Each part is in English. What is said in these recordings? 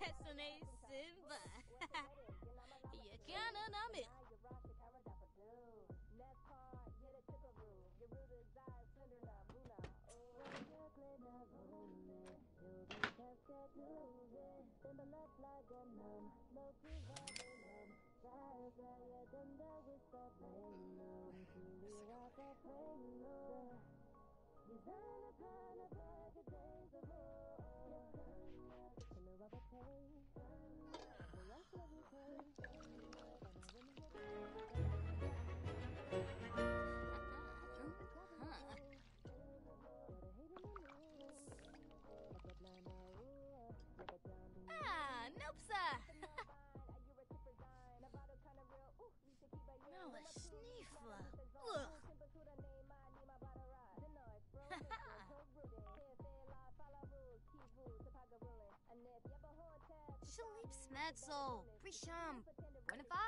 Destiny Simba. You can't unnum it. Nope, sir. Now a sniffer. Ugh. Shalip Smedzol, Prisham, 25.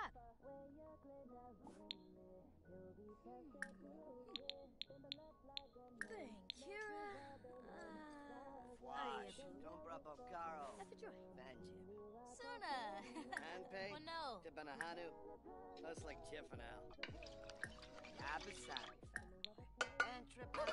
Thank Kira. Wash, don't rub up Garo. Have a joy. Banjib. Suna. Anpei. Oh no. Tibanahanu. Looks like Chiffanel. Yabasai. And triple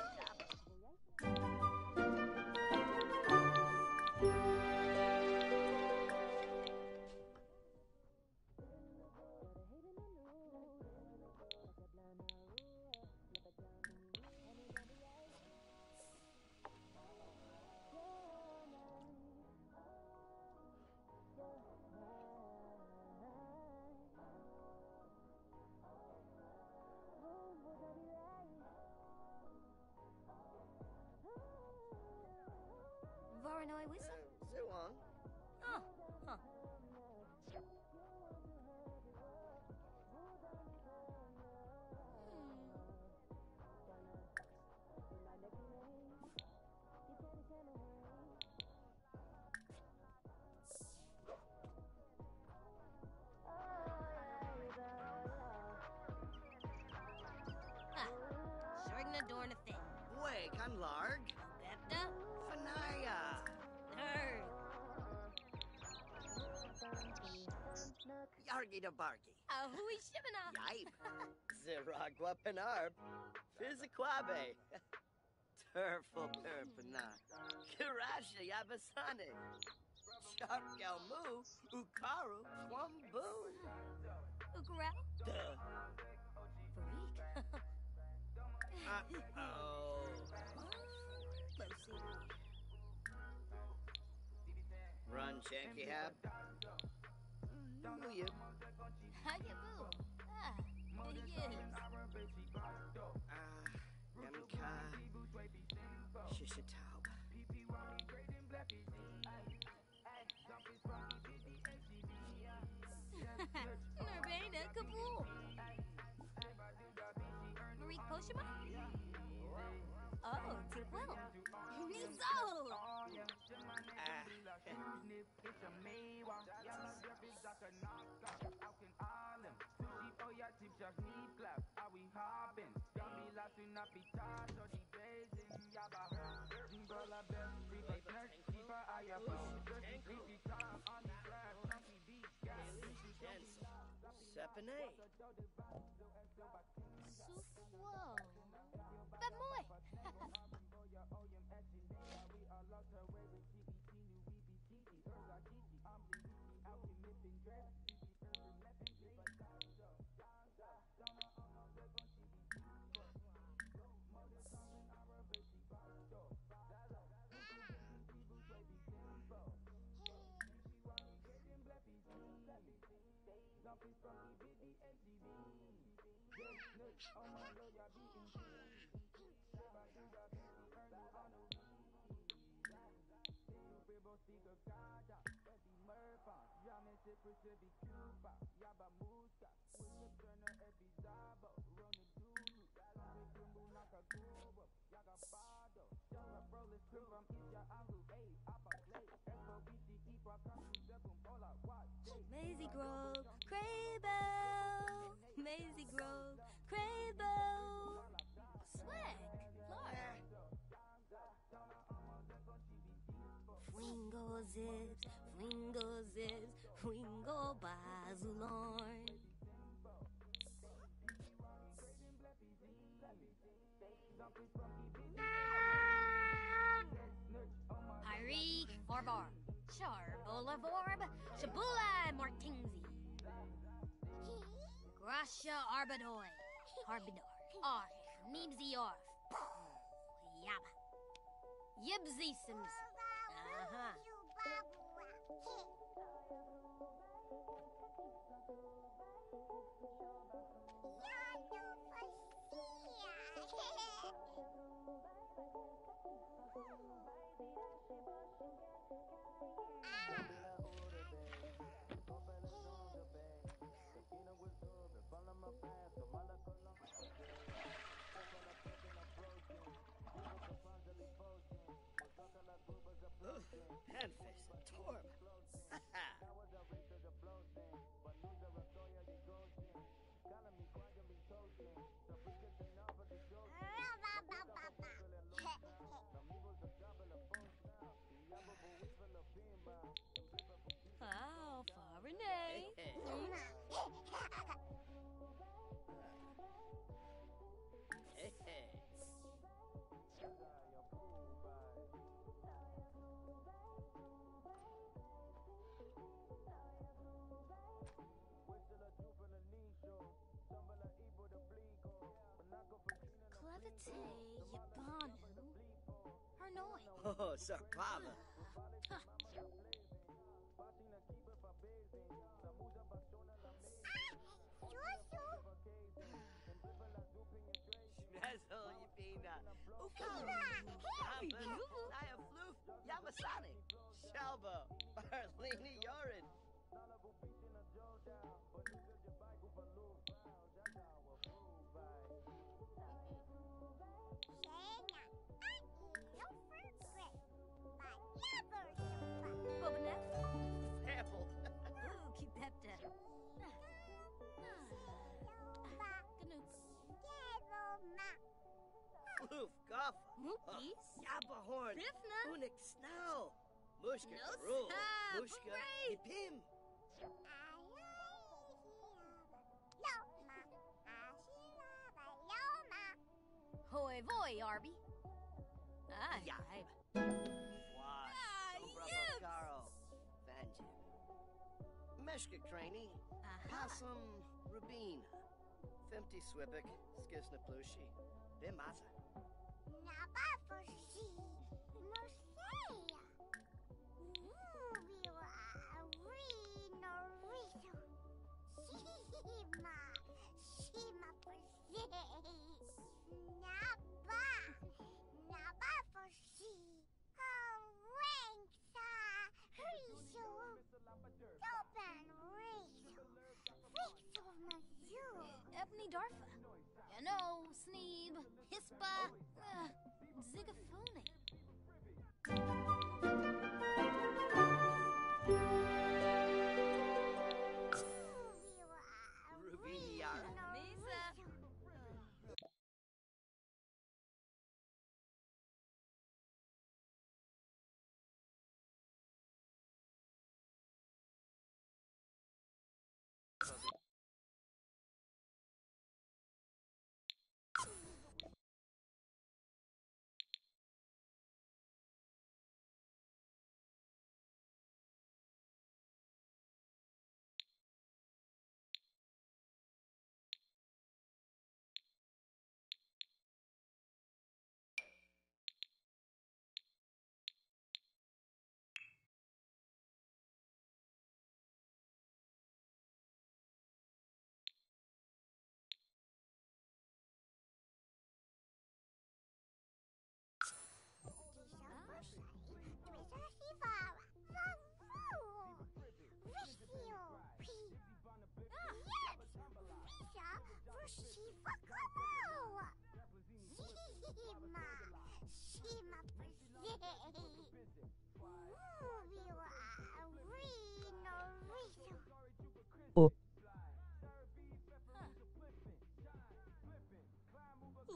Voronoi whistle? Zuong. Oh, huh. Dornathin. Wake, I'm large. Bepta. Fanaya. Nerd. Yargi da bargi. Ahui shibana. Yipe. Ziragwa panarb. Fizikwabe. Turful perpana. Kirasha yabasane. Sharp galmu. Ukaru. Swamboon. Ukara? Duh. Freak. Uh-oh. Let's see. Run, Shanky Hab. Who you? Hiya-boo. Ah, it is. Yamka. Shishataub. Nirvana Kabool. Marie Koshima? Oh, too well. Nizo! Sepane. Whoa. But boy. Mazy Grove, Craybo, Mazy Grove, Craybo, Swag, Laura, Fwingle Zips, Wingo zips, Wingo Bazulon. Parik, Forbar, Charbola Vorb, Shabula Martinzi. Grasha Arbadoi, Arbidor, Arf, Mimsy Orf, Yaba, Yibzy Sims. Memphis, Torb. Oh, Farinay. Oh, Sakala. Schmezzle, you bean. Ukala. Naya Floof. Yamasonic. Shalba. Barlini Yorin. Floof, Goff, Mookies, Yabahorn, Rifna, Unik Snow, Mushka, Rule, Mushka, Pim. Hoi, voi, Arby. Aye, aye. Wash, Bravo, Caro, Vanjim, Meshka Craney, Possum, Rabina, Femti Swibik, Skisna Plushi, Bimaza. Ebony Darfa, you know, Sneeb, Hispa, Zigafone.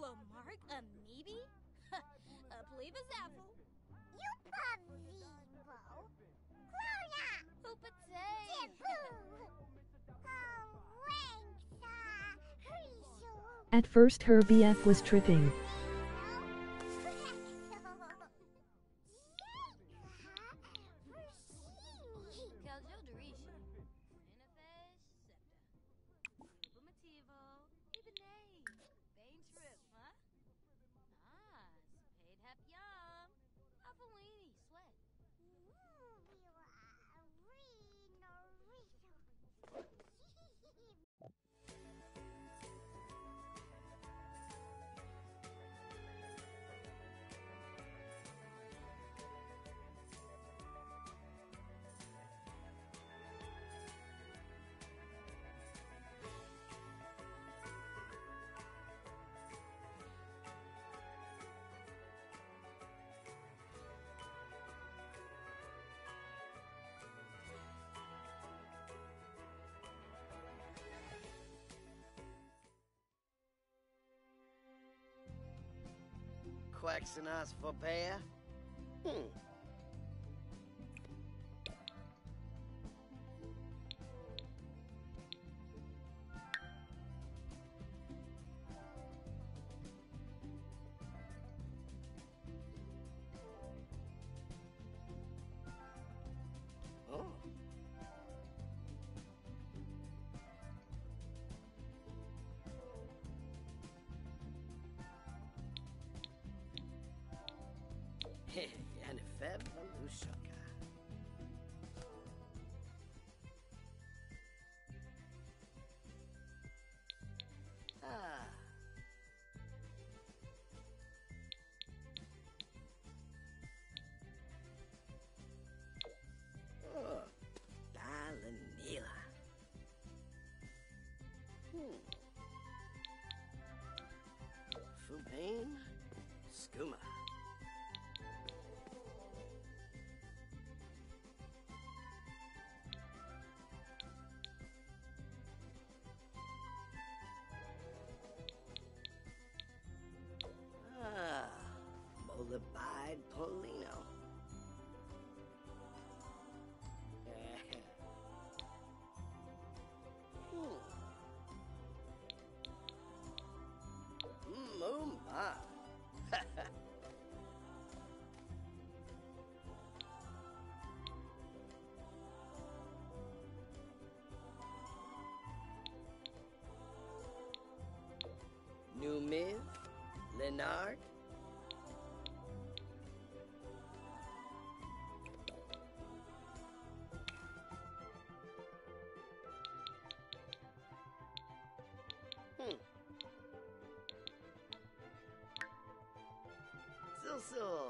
Lamarck, a maybe? A plebe is apple. You pub Vivo. Clona! At first her BF was tripping. Quacks and us for bear? And Feb Lushaka. Oh, Balanila. Fubane Skooma. Polino. Mumba. Numiv, Leonard. So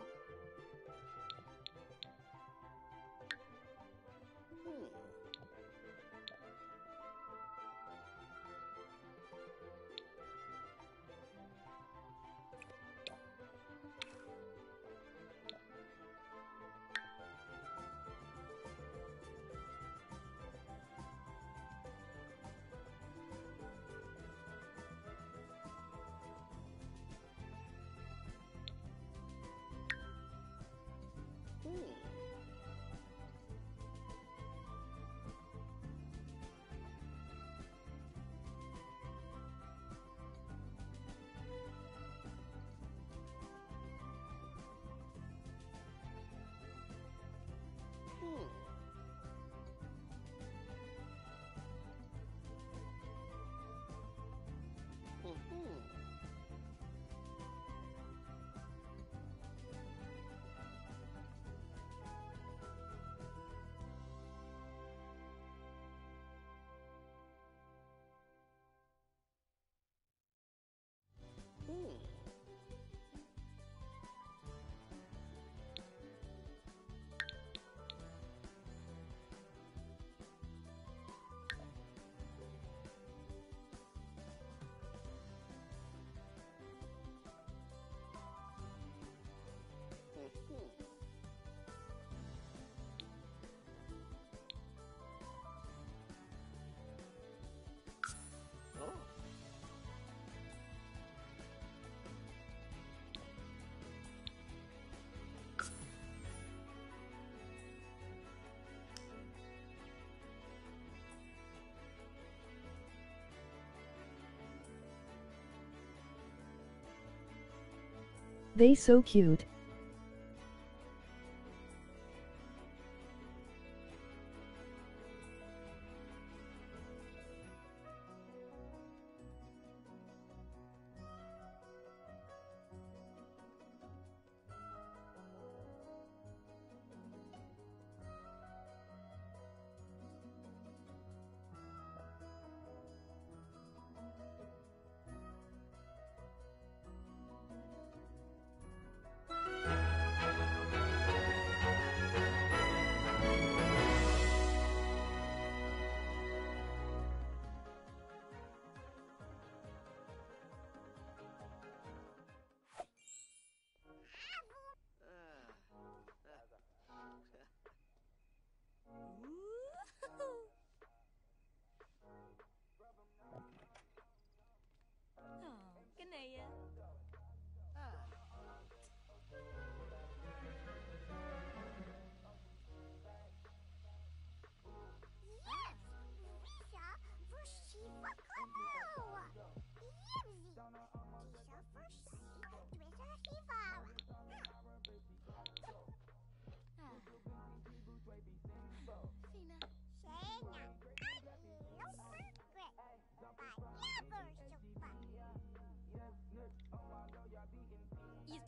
They so cute.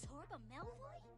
Torba Melvoy?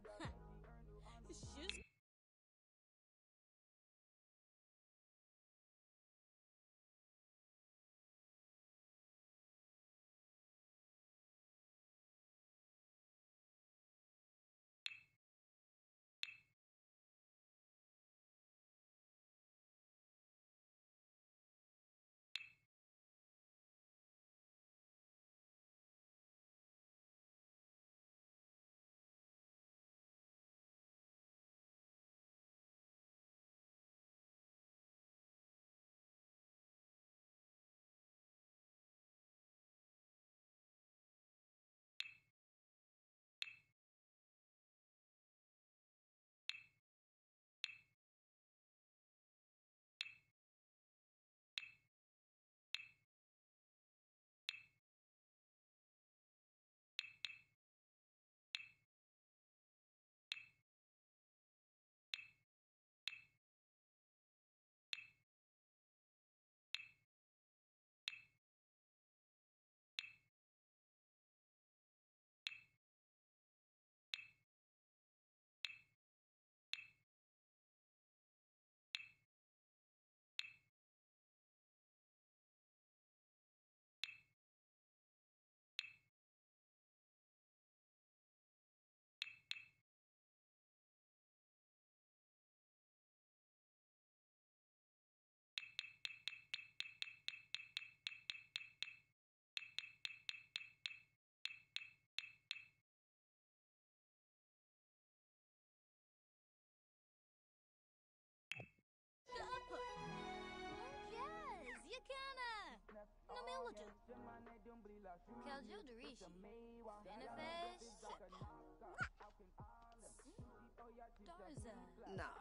Nah.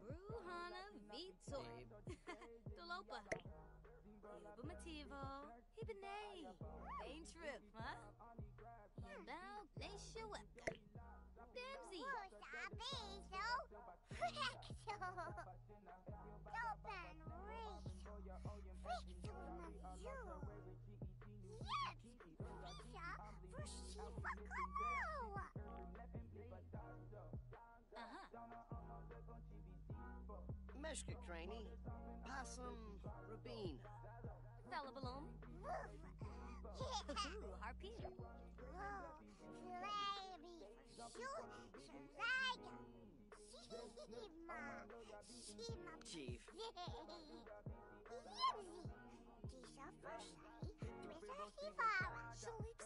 Bruhana Vitor. Dolopa. Eva Mativo. Hibinay. Ain't trip, huh? Yandao Neshawaka. Damsy. Meshka Craney, Possum Rabine, Falabalum, Harpina, Chief.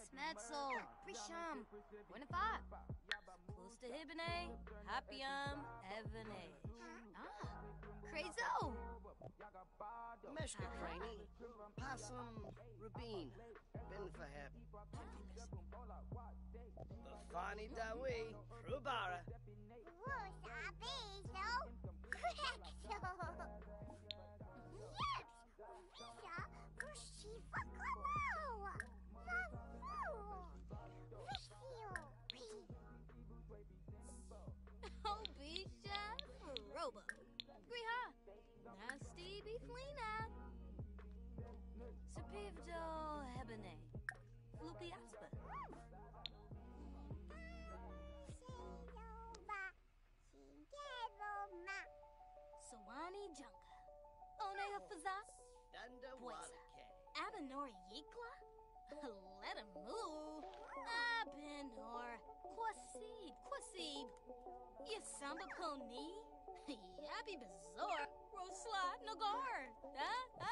Smadsol, Prisham, Winnipeg, close to Hibine, Happyam, Evane. Crazo! Meshka Craney, Possum Rabine, Benfahep, Lafani Dawi, Rubara. Cabernet, Fluke Asper. Sawani Junka, Onea Fazak, Boisa, Abanori Yikla, Let him move, Abenor, Kwasib, Kwasib, Yasamba Poni, Yabi Bazaar, Rosla Nagar,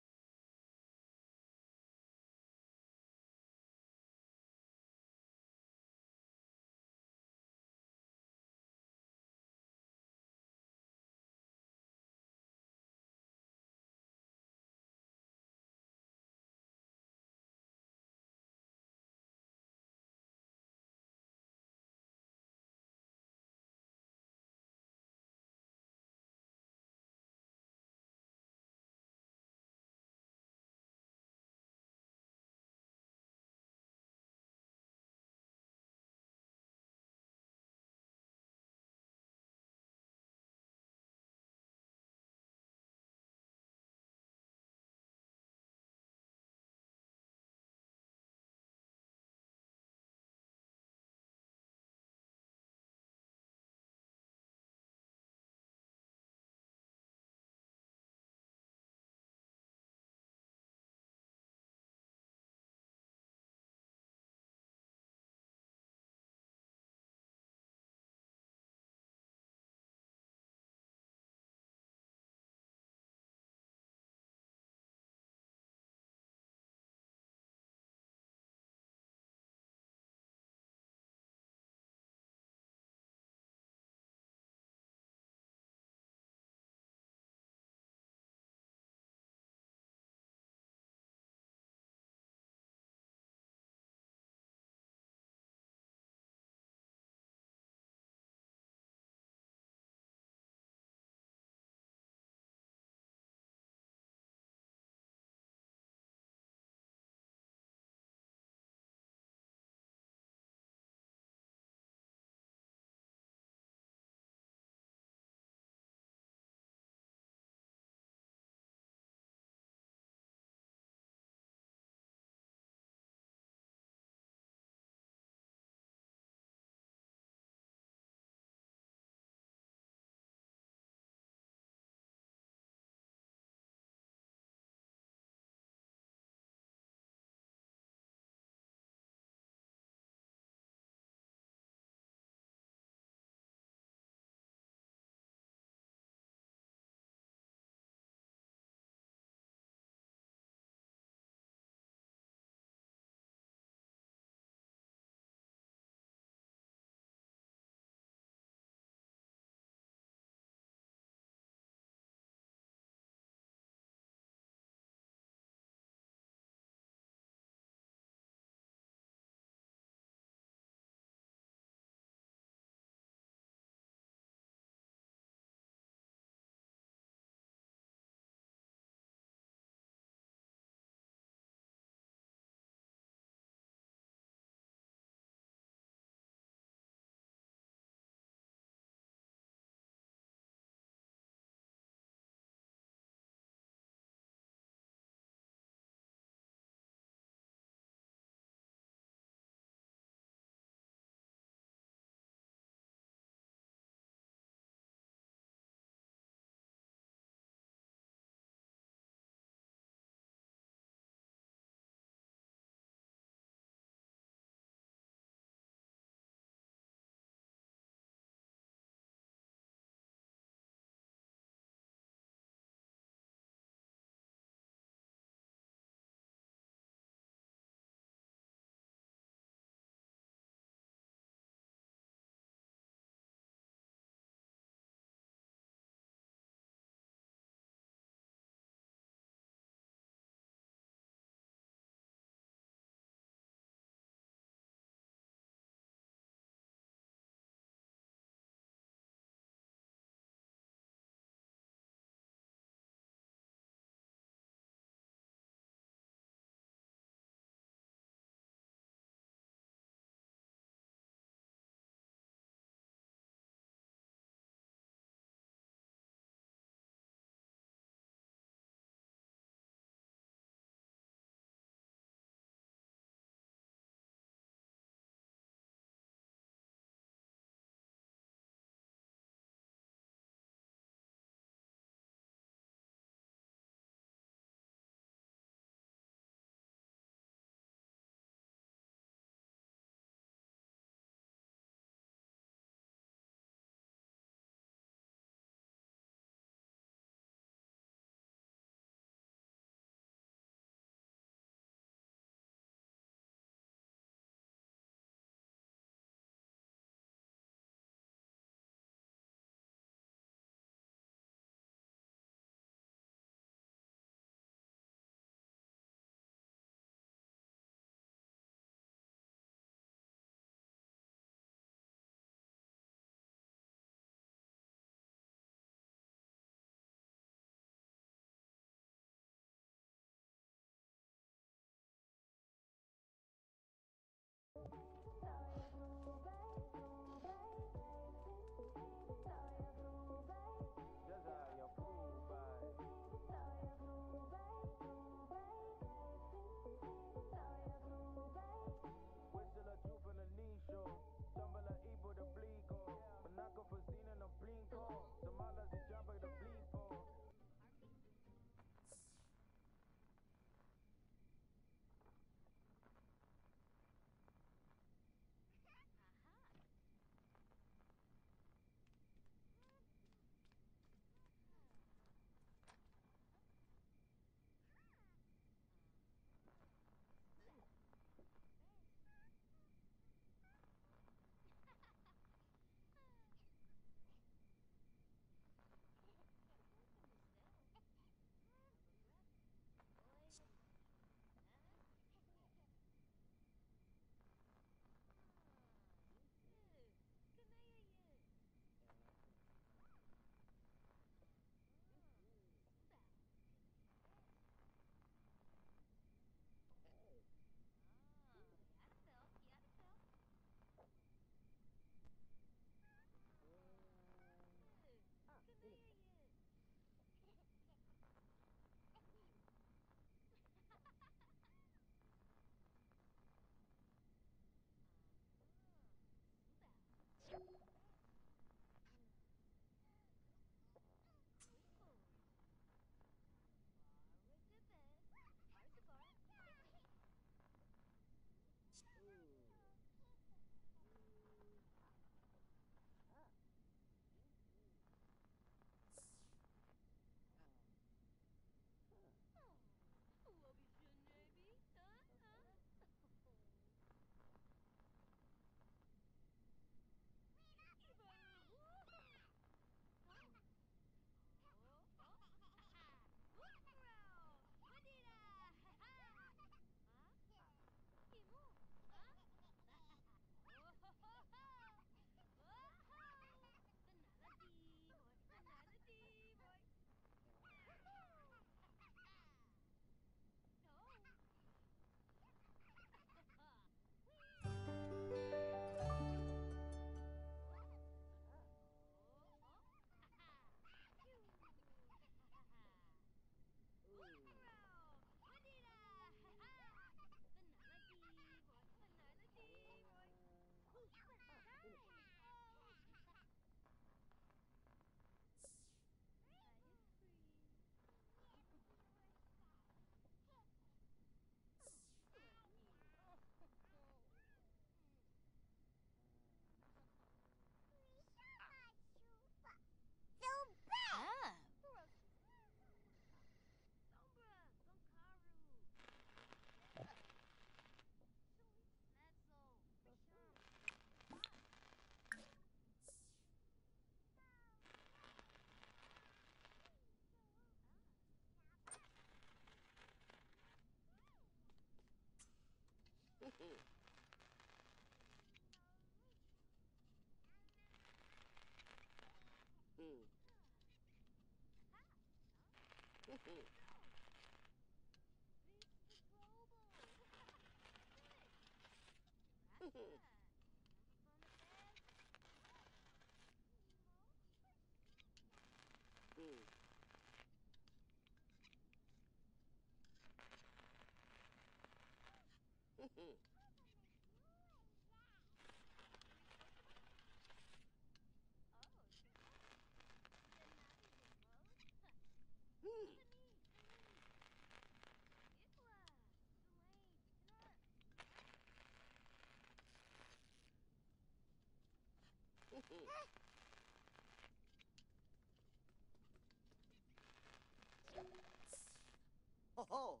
Oh,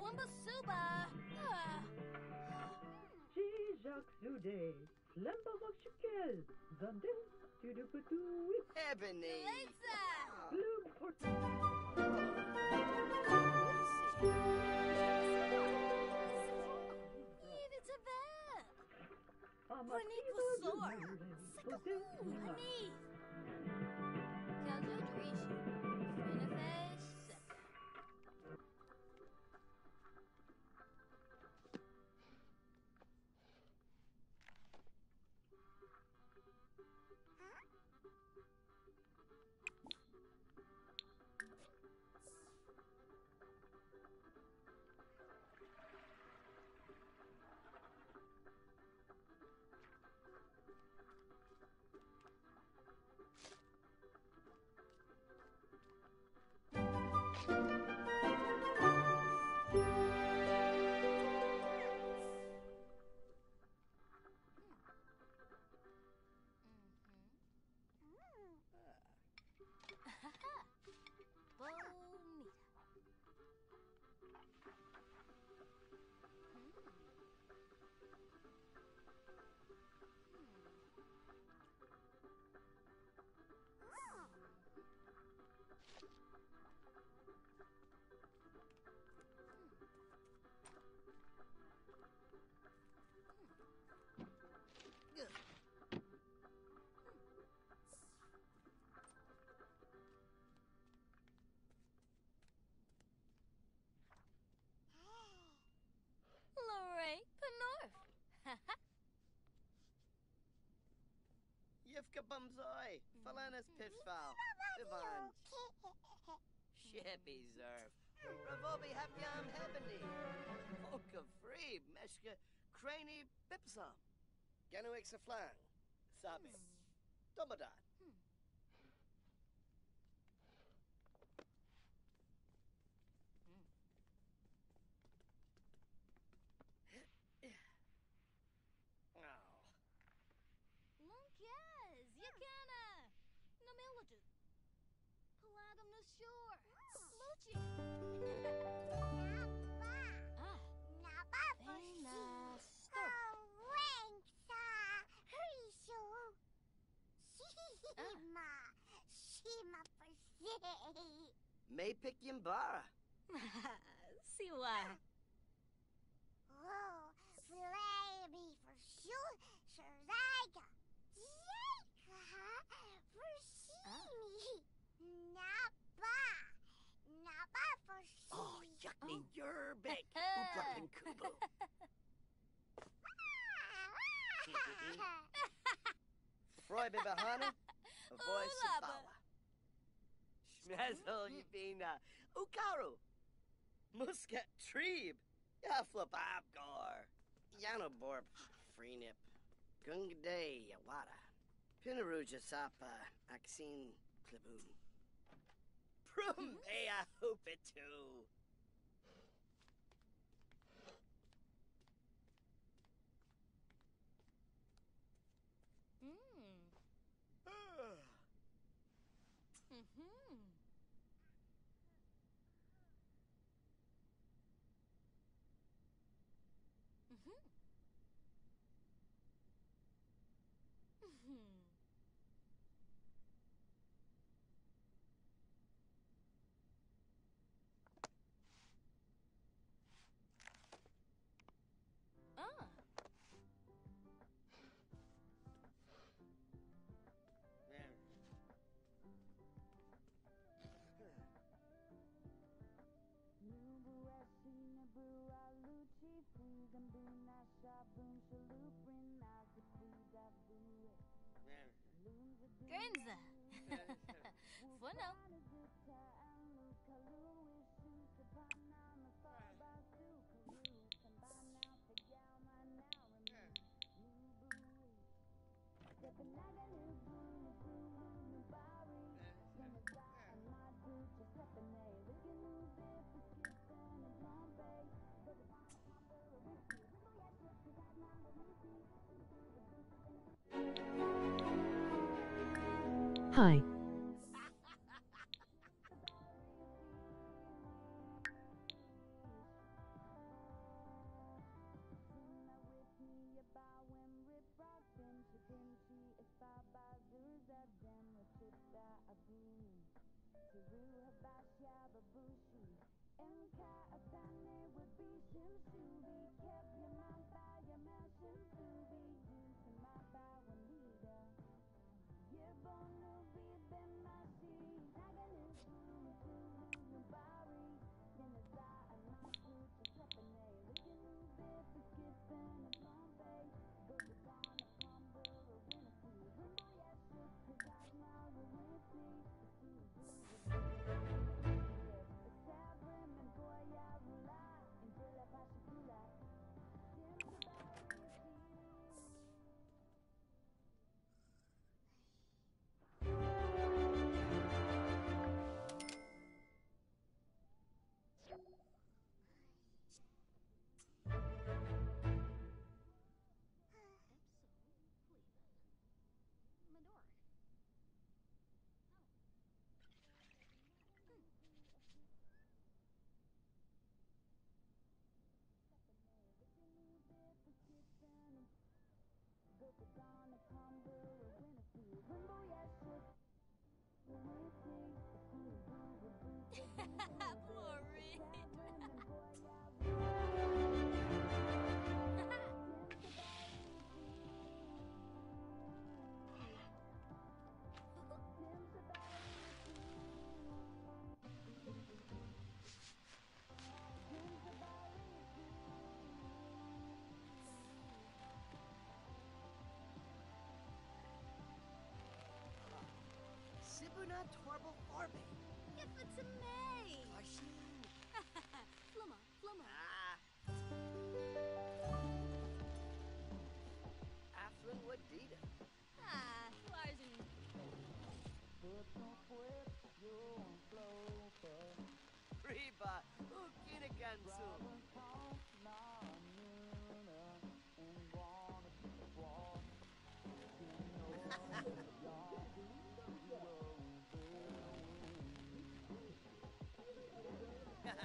Wumba Suba. Ci Jacques Zoudet, Flambeau Rochukel, Zandem, Tuduputu, Ebony, Bloom for Bumzoy, Falanas Pifsval, Divan, Sheppy Zerf, Ravobi Hapiam Hebony, Oka Free, Meshka, Craney Pipsam, Ganuix Aflan, Sabi, Domadat. May pick Yimbara. Siwa. Oh, slay me for sure, Sharaga. For see me. Naba for see. Oh, yucky, you're big. Ooh, Kubo. Froy Bibahana, a voice of power. Shmezel Yvina, Ukaru, Muscat Trib, Yaflababgar, Yanoborp, Freenip, Gungday Yawada, Pinaruja Sapa, Axine Kleboom. Prum Ea Hoopitu. Гэнза! For now. Hi. Not Torble Orbe. If it's a May. Flumma, flumma. Aflin Wadida. Flarzin. Reba, Ukinagansu. Thank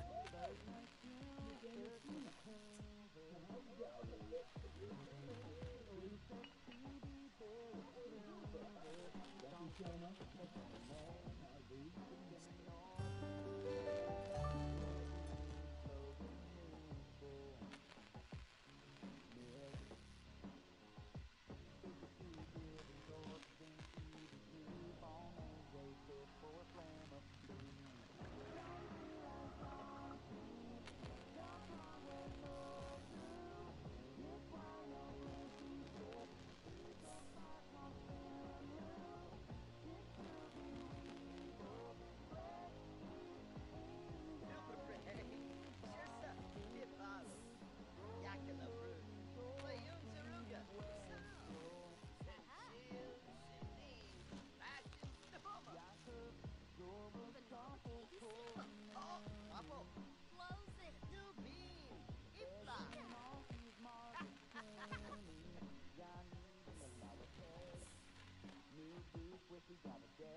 you.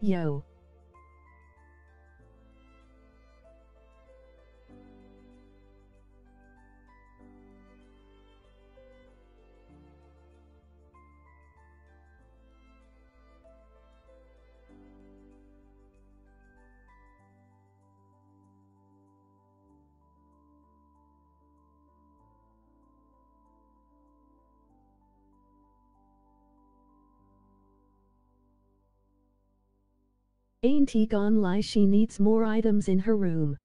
Yo. Ain't he gone lie, she needs more items in her room.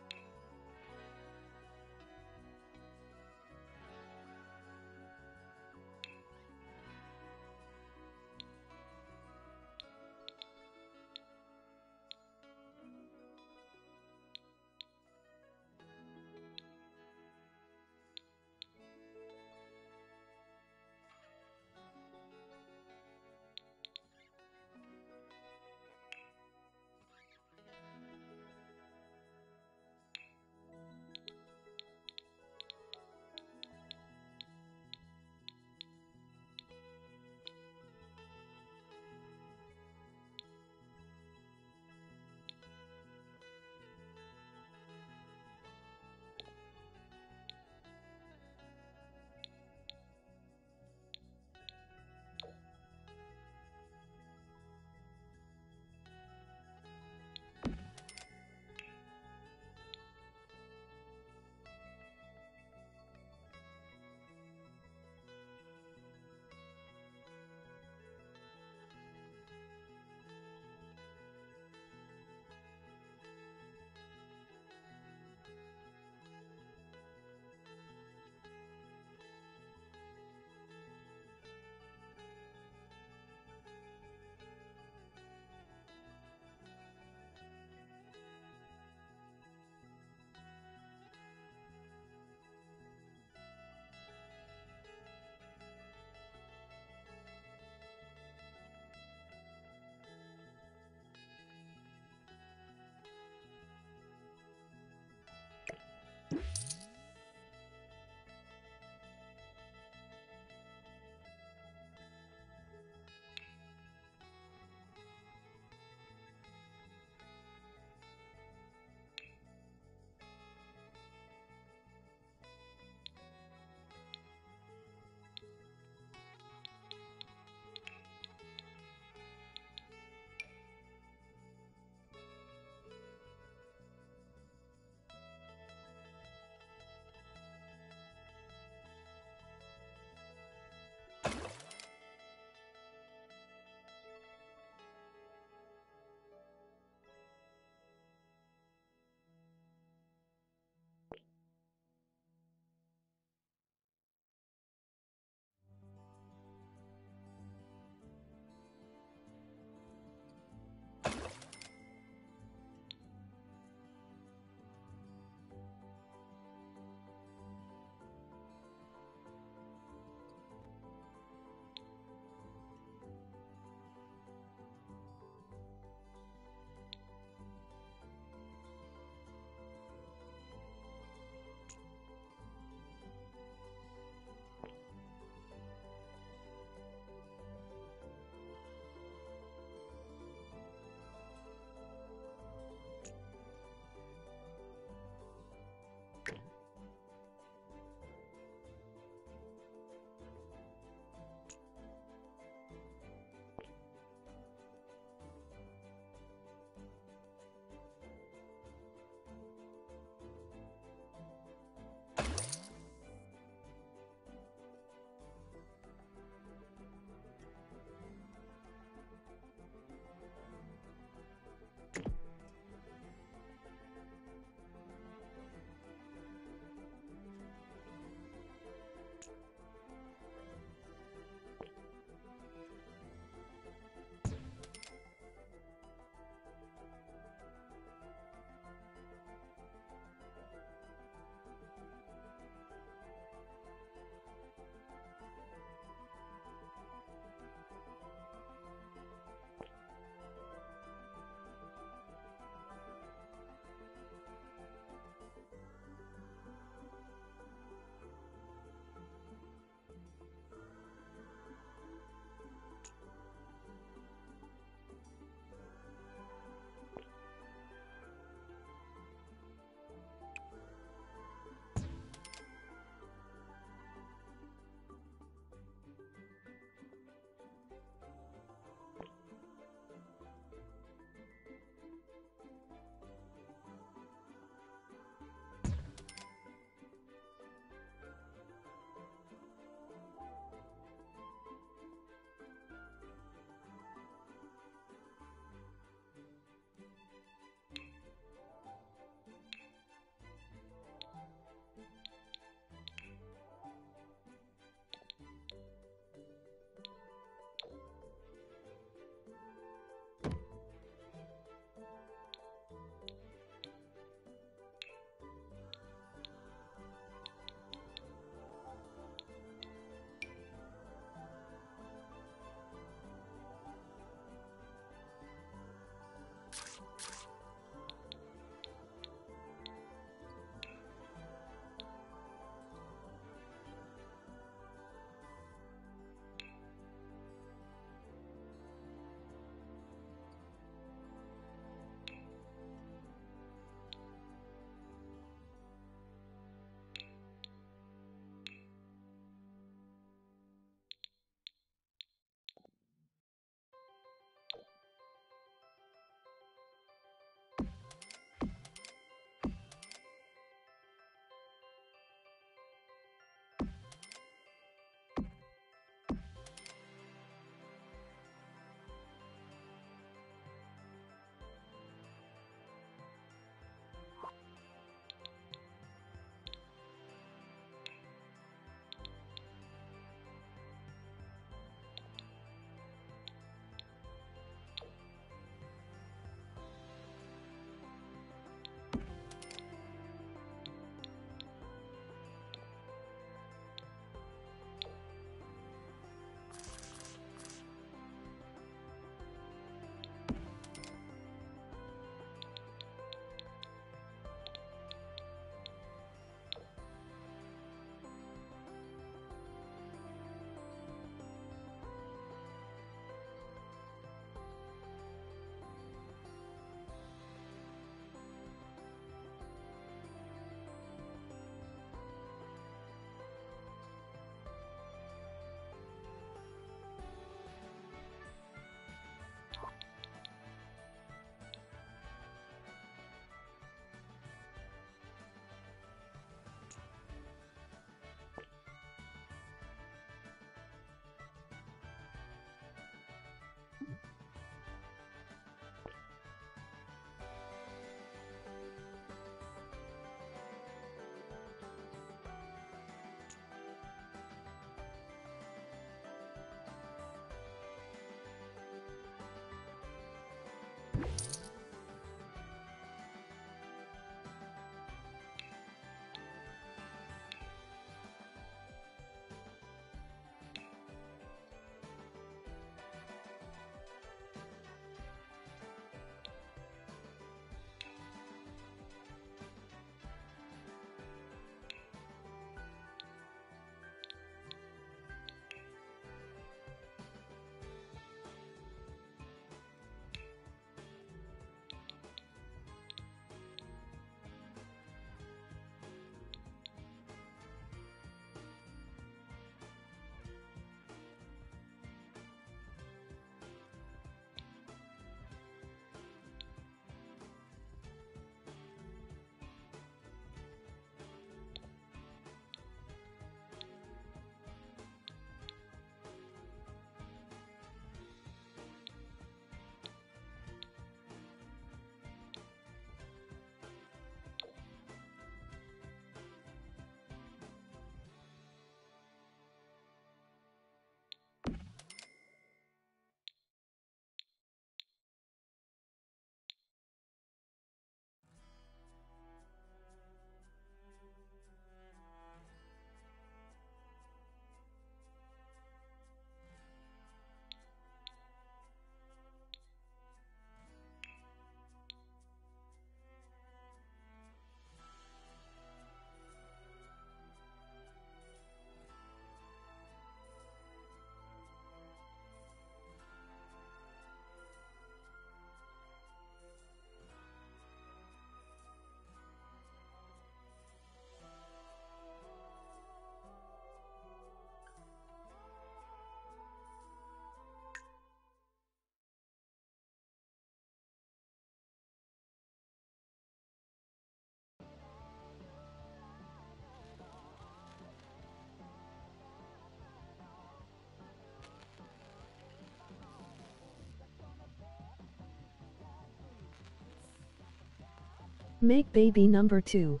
Make baby number 2.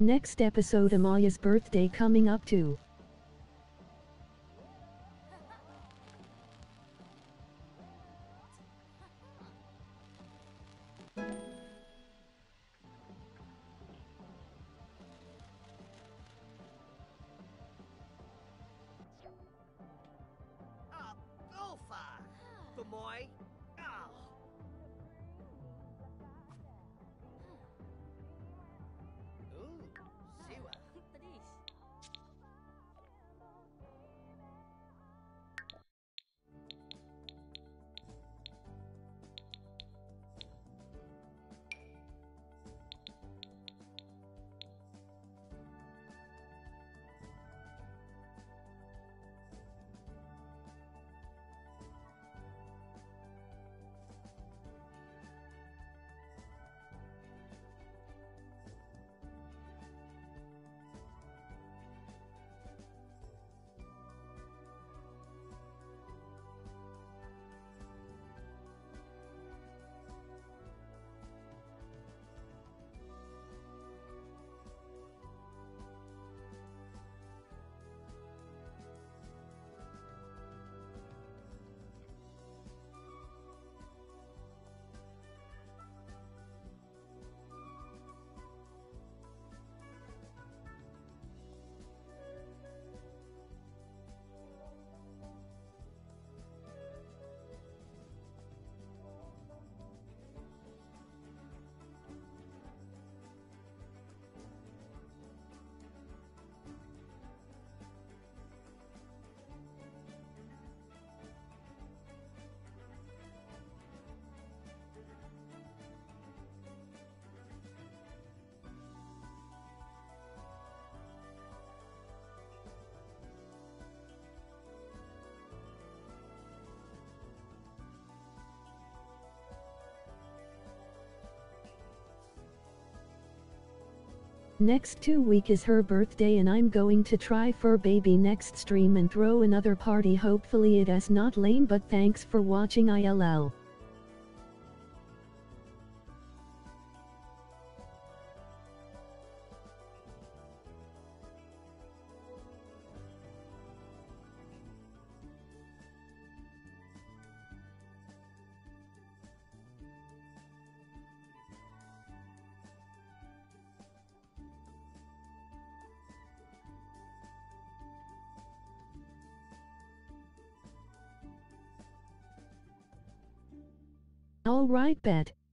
Next episode, Amaya's birthday coming up too. Next 2 week is her birthday and I'm going to try for baby next stream and throw another party, hopefully it is not lame, but thanks for watching ILL. All right, bet.